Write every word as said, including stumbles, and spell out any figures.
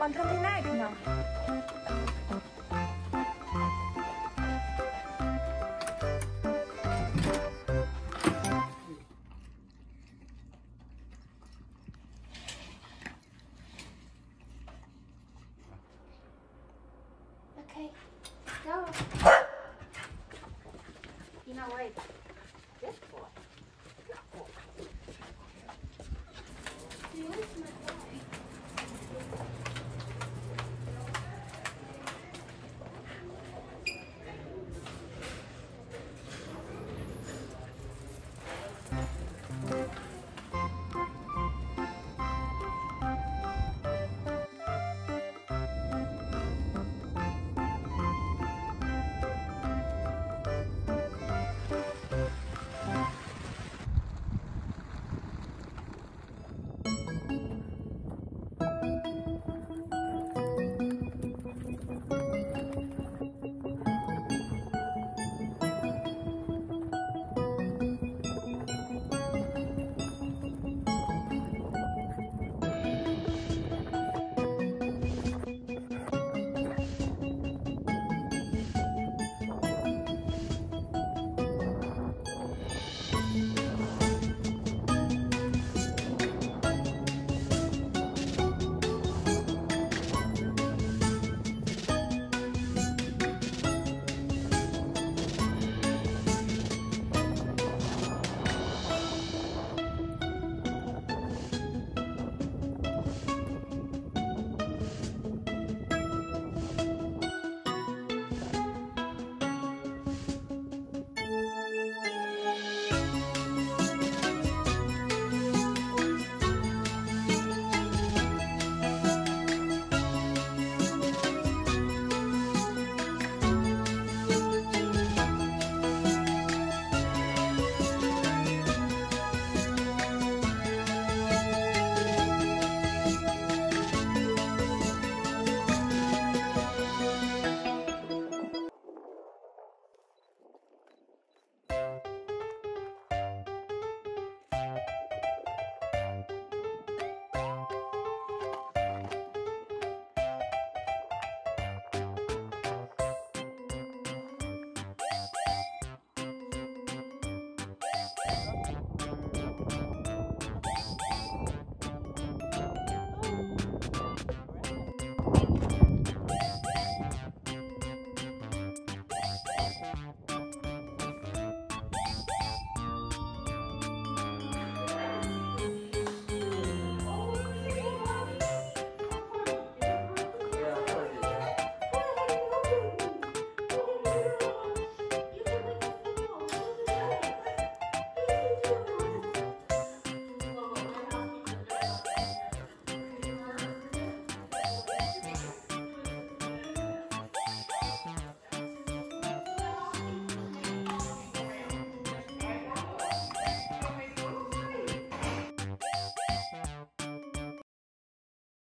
Còn thân thế này thì nhỏ.